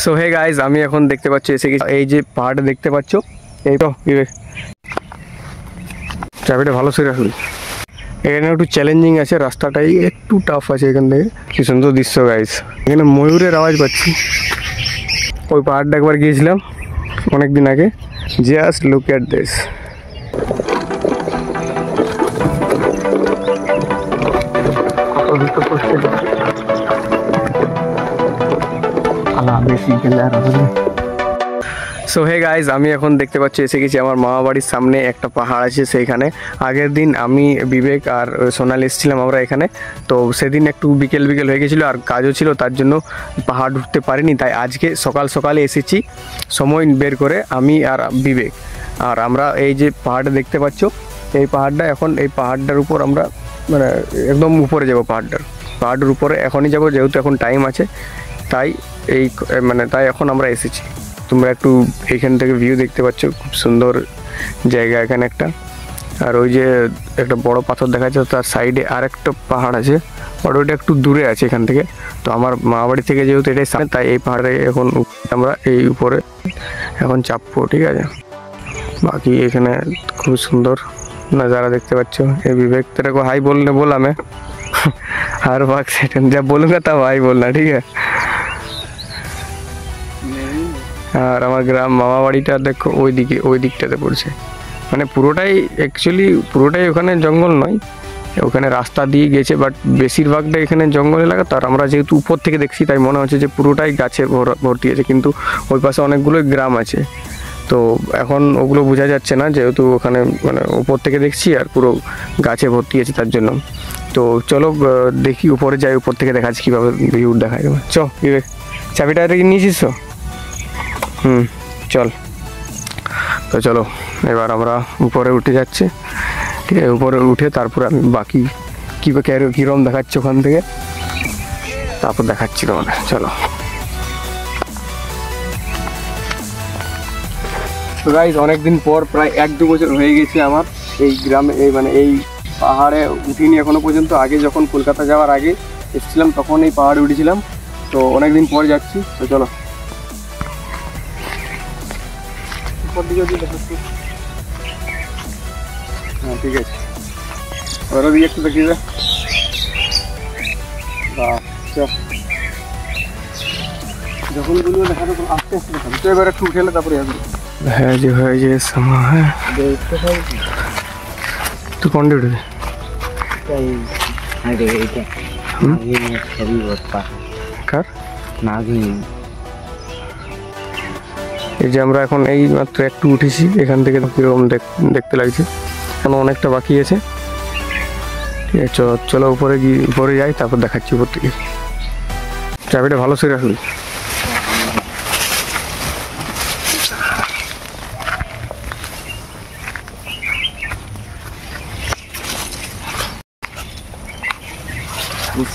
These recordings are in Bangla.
सो हे गाइस आमी এখন দেখতে পাচ্ছি এসে গেছি এই যে পাহাড় দেখতে পাচ্ছো এই তো বিবেক ট্রাফিকটা ভালো ছিল আসলে এখানে একটু চ্যালেঞ্জিং আছে রাস্তাটাই একটু টাফ আছে এখান থেকে কি সুন্দর দৃশ্য গাইস এখানে ময়ূরের আওয়াজ পাচ্ছি ওই পাহাড়টা একবার গিয়েছিলাম অনেক দিন আগে just look at this so hey guys आमी एखन देखते पाच्छि एसे गेछि आमार मामा बाड़िर सामने एकटा पहाड़ आछे सेइखाने आगेर दिन आमी विवेक आर सोनाल एसेछिलाम आमरा एखाने तो सेदिन एकटु बिकेल बिकेल होये गेछिलो आर काजो छिलो तार जोन्नो पहाड़ उठते पारिनि ताई आजके सकाल सकाले एसेछि समय बेर करे आमी आर विवेक आर आमरा एइ जे पहाड़ देखते पाच्छि एइ पहाड़टा एखन एइ पहाड़टार उपर आमरा माने एकदम उपरे जाबो पहाड़टार पहाड़ेर उपरे एखोनई जाबो जेहेतु एखन टाइम आछे ताई मैंने तक एस तुम्हारा एकटून भिउ देखते खूब सुंदर जैगा एक और वोजे एक बड़ो पाथर देखा जाए साइडे और एक पहाड़ आरोप एक दूरे आखान तो हमारे थे जेहतु ये तई पहाड़े एपर एन चापो ठीक है बाकी एखे खूब सुंदर नजारा देखते विवेक तेरे को हाई बोलने बोला मैं हर वक्त सेकंड जब बोलूँगा तब हाई बोलना ठीक है और हमारे ग्राम मामा बाड़ीटा देखो ओई दिकटाते पड़े मैंने पुरोटाई एक्चुअली पुरोटाई ओखाने जंगल नय ओखाने रास्ता दिए गेछे बाट बेशिरभागटा एखाने जंगल एलाका तार आमरा जेहेतु उपर थेके देखछि ताई मने होच्छे जे पुरोटाई गाछे भर्ती आछे किन्तु ओई पाशे अनेकगुलो ग्राम आछे तो एखन ओगुलो बोझा जाच्छे ना जेहेतु ओखाने माने उपर थेके देखछि आर पुरो गाछे भर्ती आछे तार जोन्नो तो चलो देखी ऊपर जाए ऊपर थे देखा किभाबे भिउ देखा चो विवेक चाबिटा नियेछिस तो चल तो चलो एबार आमरा ऊपर उठे जाच्छे ठीक है ऊपर उठे तारपर आमी बाकी किरकम देखाच्छि ओखान थेके तारपर देखाच्छि तोमादेर चलो तो गाइस अनेक दिन पर प्राय एक दो बछर हो गेछे आमार एई ग्रामे एई माने एई पहाड़े उठिनी एखोनो पर्यन्त आगे जखन कलकाता जावार आगे एसेछिलाम तखन एई पहाड़े उठेछिलाम तो अनेक दिन पर जाच्छी तो चलो ऊपर दिके दिके देखो हां ठीक है और भी एक देखिए वाह चल जखन गुलो देखा तो आस्ते आस्ते देखो तो एबारे उठेले तारपरे यार है जे समा है देखते पाओ तो कौन उठे मात्र एक उठे एखान कम देखते लगे अनेकटा बाकी आछे ठीक है चलो चलो ऊपर जाए देखा ऊपर थे चाबिटा भालो से रखली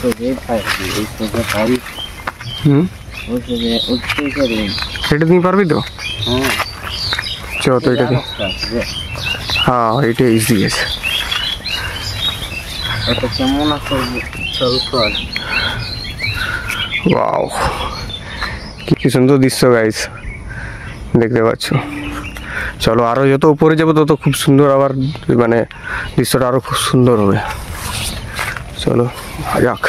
सुंदर दृश्य गाइस देखते चलो और जो ऊपर जाब तो खूब सुंदर आर मैं दृश्य खूब सुंदर हो चलो যাক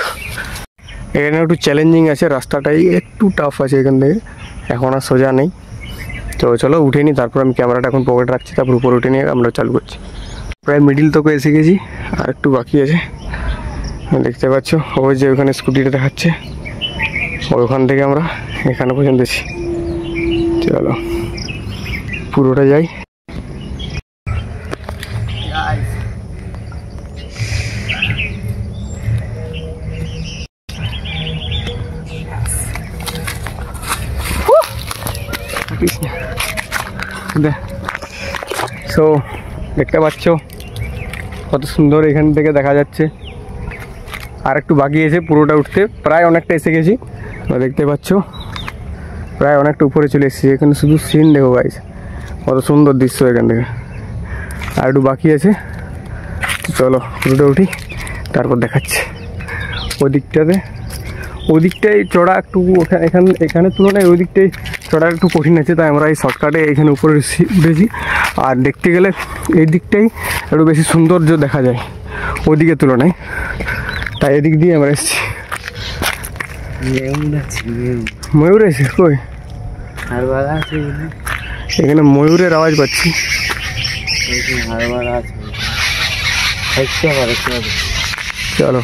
এখানে একটু চ্যালেঞ্জিং আছে রাস্তাটাই একটু টাফ আছে এখান থেকে এখন আর সোজা নেই তো চলো উঠে নি তারপর আমি ক্যামেরাটা এখন পকেটে রাখছি তারপর উপরে উঠে নিয়ে আমরা চালু করছি প্রায় মিডল তক এসে গেছি আর একটু বাকি আছে দেখতে পাচ্ছ ওই যে ওখানে স্কুটিটা দেখাচ্ছে ওইখান থেকে আমরা এখানে পর্যন্ত এসেছি চলো পুরোটা যাই सो देखते कत सुंदर एखान देखा जाटू बाकी पुरोटा उठते प्राय अनेकटा एसे गेसि देखते प्राय अनेकटा ऊपर चले शुद्ध सीन देखो गाइस कत सुंदर दृश्य एखान और एक बाकी चलो पुरोटा उठी तारपर देखा ओदिकटाते ওই দিকটাই চড়া একটু এখানে তুলনায় ওই দিকটাই চড়া একটু কঠিন আছে, তাই আমরা এই শর্টকাটে এখানে উপরে উঠেছি। আর দেখতে গেলে এই দিকটাই একটু বেশি সৌন্দর্য দেখা যায় ওই দিকের তুলনায়, তাই এদিক দিয়ে আমরা এসেছি। ময়ূর আছে কই? এখানে ময়ূরের আওয়াজ পাচ্ছি। চলো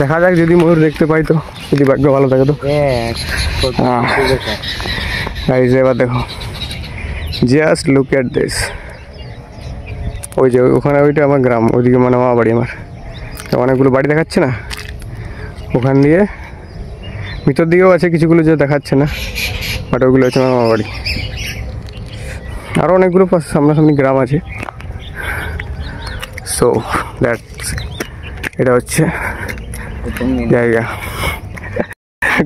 দেখা যাক, যদি ময়ূর দেখতে পাই তো, যদি ভাগ্য ভালো থাকে তো। গাইস এবার দেখো, জাস্ট লুক এট দিস। ওই যে ওখানে ওইটা আমার গ্রাম, ওইদিকে মানে মামা বাড়ি আমার, অনেকগুলো বাড়ি দেখাচ্ছে না ওখান দিয়ে, ভিতর দিকেও আছে কিছুগুলো যে দেখাচ্ছে না, বাট ওইগুলো আছে আমার মামা বাড়ি। আরও অনেকগুলো সামনাসামনি গ্রাম আছে। সো দ্যাট এটা হচ্ছে জায়গা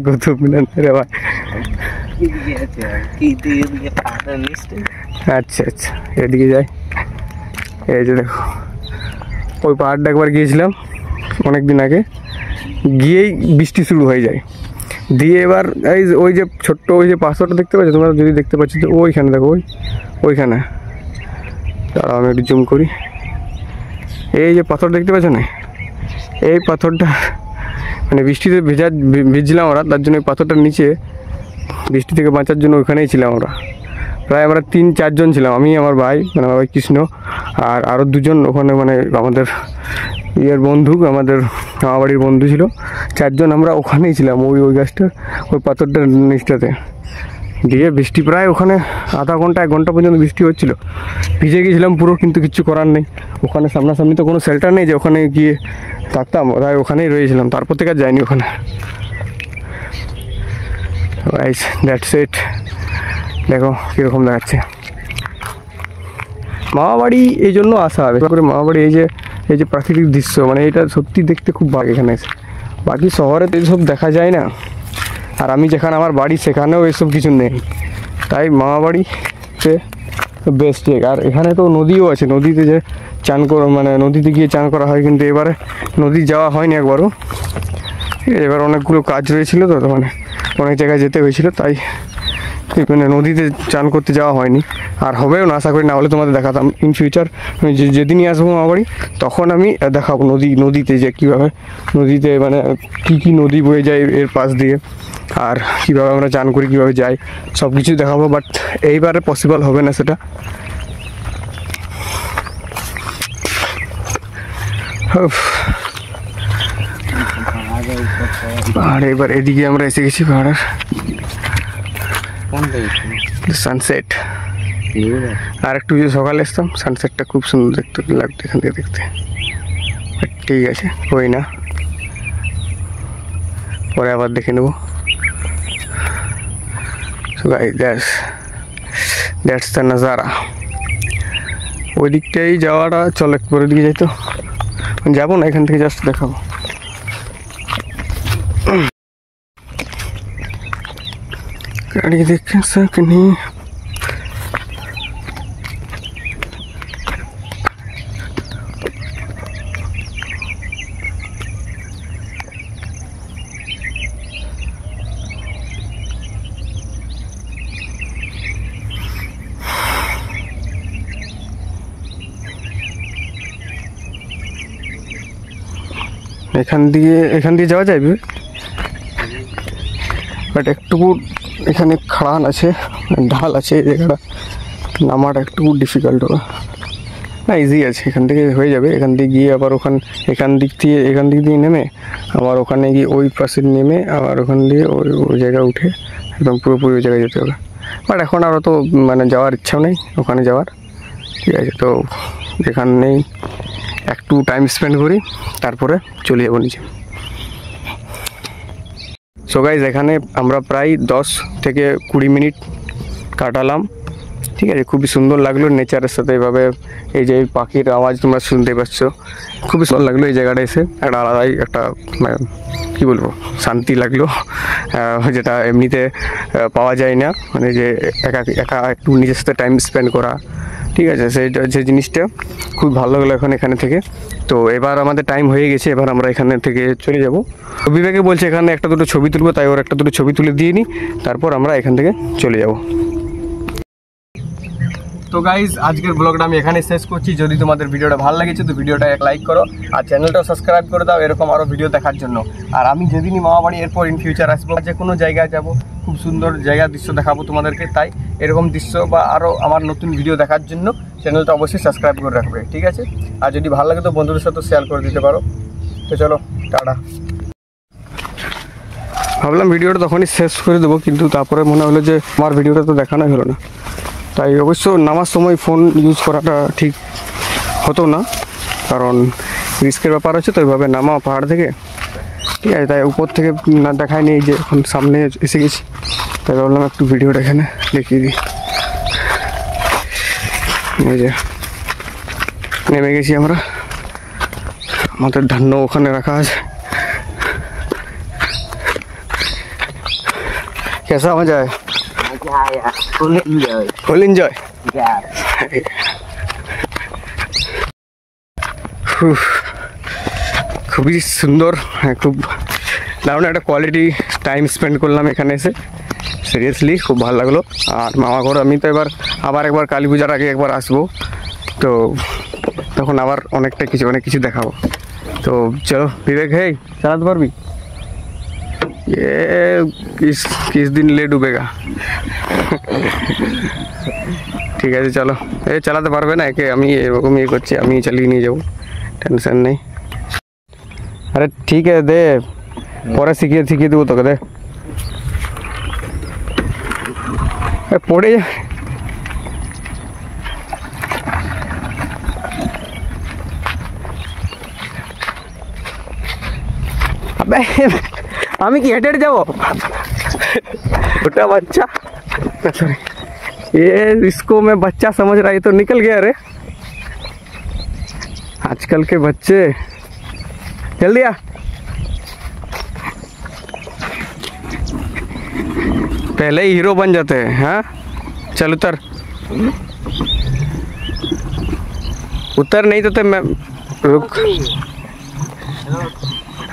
কুতুব মিনার। আচ্ছা আচ্ছা, এদিকে যাই। এই যে দেখো, ওই পাহাড়টা একবার গিয়েছিলাম অনেক দিন আগে, গিয়েই বৃষ্টি শুরু হয়ে যায়। দিয়ে এবার এই ওই যে ছোট্ট ওই যে পাথরটা দেখতে পাচ্ছ তোমরা, যদি দেখতে পাচ্ছ তো ওইখানে দেখো, ওইখানে তারা, আমি একটু জুম করি। এই যে পাথর দেখতে পাচ্ছ না, এই পাথরটা মানে বৃষ্টিতে ভিজলাম ওরা, তার জন্য এই পাথরটার নিচে বৃষ্টি থেকে বাঁচার জন্য ওইখানেই ছিলাম আমরা। প্রায় আমরা 3-4 জন ছিলাম, আমি, আমার ভাই মানে আমার ভাই কৃষ্ণ, আর আরও 2 জন ওখানে মানে আমাদের ইয়ের বন্ধু, আমাদের মামা বাড়ির বন্ধু ছিল। 4 জন আমরা ওখানেই ছিলাম, ওই গাছটার ওই পাথরটার নিচটাতে। দিয়ে বৃষ্টি প্রায় ওখানে আধা ঘন্টা 1 ঘন্টা পর্যন্ত বৃষ্টি হচ্ছিলো, ভিজে গিয়েছিলাম পুরো, কিন্তু কিচ্ছু করার নেই। ওখানে সামনাসামনি তো কোনো শেল্টার নেই যে ওখানে গিয়ে থাকতাম, তাই ওখানেই রয়েছিলাম। তারপর থেকে আর যাইনি ওখানে। That's it. দেখো কীরকম দেখাচ্ছে মামা বাড়ি, এই জন্য আসা হবে করে মামা বাড়ি। এই যে প্রাকৃতিক দৃশ্য মানে এটা সত্যি দেখতে খুব ভালো এখানে এসে। বাকি শহরে তো এইসব দেখা যায় না, আর আমি যেখানে আমার বাড়ি সেখানেও এসব কিছু নেই, তাই মামা বাড়িতে বেস্ট। আর এখানে তো নদীও আছে, নদীতে যে চান করা মানে নদীতে গিয়ে চান করা হয়, কিন্তু এবারে নদী যাওয়া হয়নি একবারও। এবার অনেকগুলো কাজ রয়েছিল তো, মানে অনেক জায়গায় যেতে হয়েছিল, তাই মানে নদীতে চান করতে যাওয়া হয়নি, আর হবেও না আশা করি, না হলে তোমাদের দেখাতাম ইন ফিউচার। আমি যেদিনই আসবো মামা বাড়ি তখন আমি দেখাবো নদীতে যে কীভাবে নদীতে মানে কী নদী বয়ে যায় এর পাশ দিয়ে, আর কীভাবে আমরা চান করি, কীভাবে যাই, সব কিছু দেখাবো। বাট এইবারে পসিবল হবে না সেটা। পাহাড়ে এবার এদিকে আমরা এসে গেছি, পাহাড়ের সানসেট। আর একটু যে সকালে আসতাম, সানসেটটা খুব সুন্দর দেখতে লাগতো এখান থেকে দেখতে। ঠিক আছে, হই না পরে আবার দেখে নেবো। দ্যাটস দ্য নাজারা। ওই দিকটাই যাওয়াটা, চল একটু ওই দিকে যাই তো। যাবো না, এখান থেকে জাস্ট দেখাবো। গাড়ি দেখে সাকনি এখান দিয়ে যাওয়া যায়, বাট একটু এখানে খাড়ান আছে, ঢাল আছে, এই জায়গাটা নামাটা একটু ডিফিকাল্ট হবে। না, ইজি আছে, এখান থেকে হয়ে যাবে। এখান দিয়ে গিয়ে আবার এখান দিক দিয়ে নেমে আবার ওখানে গিয়ে ওই পাশে নেমে আবার ওখান দিয়ে ওই জায়গায় উঠে একদম পুরোপুরি ওই জায়গায় যেতে হবে। বাট এখন আরও তো মানে যাওয়ার ইচ্ছাও নেই ওখানে যাওয়ার। ঠিক আছে, তো এখানেই একটু টাইম স্পেন্ড করি, তারপরে চলে যাবো নিচে। সো গাইস, এখানে আমরা প্রায় 10 থেকে 20 মিনিট কাটালাম। ঠিক আছে, খুবই সুন্দর লাগলো নেচারের সাথে এভাবে। এই যে পাখির আওয়াজ তোমরা শুনতে পাচ্ছ, খুবই সুন্দর লাগলো এই জায়গাটা এসে। একটা আলাদাই একটা কী বলবো, শান্তি লাগলো, যেটা এমনিতে পাওয়া যায় না। মানে যে একা একা একটু নিজের সাথে টাইম স্পেন্ড করা, ठीक है से जिनिसटा खूब भालो लागलो एखन एखाने थेके। तो एबार आमादेर टाइम हये गेछे, एबार आमरा एखान थेके चले जाबो। तो बिबेके बोलছে এখানে একটা দুটো ছবি তুলবো, তাই ওর একটা দুটো ছবি তুলে দিয়ে নি, তারপর আমরা এখান থেকে চলে যাবো। तो गाइज आजकल ब्लॉगटा आमी एखाने शेष करछि। जदि तोमादेर भिडियोटा भालो लेगेछे तो भिडियोटा एक लाइक करो और चैनलटा सबस्क्राइब करे दाओ एरकम आरो भिडियो देखार जन्य। और आमी जेदिन मामाबाड़ी एरपर इन फ्यूचर आसबो, जे कोनो जायगाय जाबो खूब सुंदर जायगार दृश्य देखाबो तोमादेरके, ताई एरकम दृश्य बा आरो आमार नतुन भिडियो देखार जन्य चैनलटा अवश्य सबस्क्राइब करे राखबे, ठीक आछे। और जदि भालो लागे तो बंधुदेर साथे शेयर करे दिते पारो। तो चलो टाटा। भाबलाम भिडियोटा तखोनई शेष करे देबो, किन्तु तारपरे मने हलो जे आमार भिडियोटा तो देखानो हलो ना, তাই অবশ্য নামার সময় ফোন ইউজ করাটা ঠিক হতো না, কারণ রিস্কের ব্যাপার আছে। তো এইভাবে নামা পাহাড় থেকে, ঠিক আছে, তাই উপর থেকে না দেখায়নি। এই যে এখন সামনে এসে গেছি, তাই ভাবলাম একটু ভিডিওটা এখানে দেখিয়ে দিই। এই যে নেমে গেছি আমরা, আমাদের ধান্য ওখানে রাখা আছে। কেসা মজা হয়? Full enjoy. Yeah. खूब ही सुंदर, खूब दारुण एक क्वालिटी टाइम स्पेंड करलाम एखाने एसे। सिरियसलि खूब भालो लागलो। और मामा घर आमी तो एबार आबार एकबार काली पूजार आगे एकबार आसबो, तो तखन आबार अनेकटा किछु अनेक किछु देखाबो। तो चलो विवेक भाई चालाते पारबी? ये किस दिन ले डूबेगा। ठीक है चलो, ये चलाते पारबे ना एके, आमी एरकम ये करछि, आमी चालिए निये जाबो, टेंशन नहीं। अरे ठीक है दे, परे शिखिए देबो तोके दे। ए पड़े जा। अबे আমি কি হেডেড যাব? छोटा बच्चा ये, इसको मैं बच्चा समझ रहा है, तो निकल गया। अरे आजकल के बच्चे, जल्दी आ। पहले ही हीरो बन जाते हैं। हाँ चल उतर, उतर नहीं तो मैं रुक।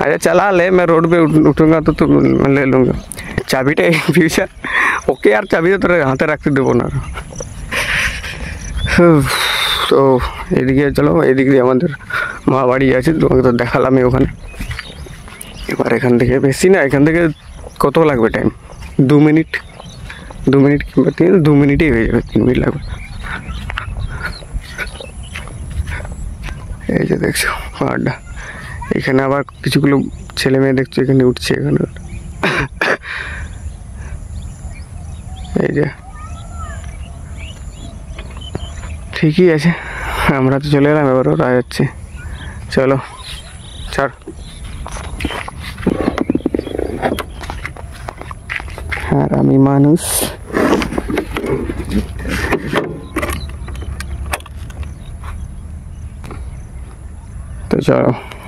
अरे चला ले, मैं रोड पे उठूंगा तो तुम ले लूँगा चाबी टे फ्यूचर। ओके यार, चाबी तो तेरे हाथ रखते देवो ना। तो एदिके चलो, एदिके हमारे महाबाड़ी आछे, तुम्हें तो देखालाम ओखाने। एबार एखान थेके बेशी ना, एखान थेके कत लागबे टाइम? 2 मिनट किंबा 3 मिनिटई हये जाबे, 3 मिनिट लागबे। এই যে দেখছো পাহাড়টা, এখানে আবার কিছুগুলো ছেলে মেয়ে দেখছো এখানে উঠছে। এখানে এই যে ঠিকই আছে, আমরা তো চলে এলাম, এবার ওরা যাচ্ছে। চলো ছাড়। আর আমি মানুষ, তো চলো।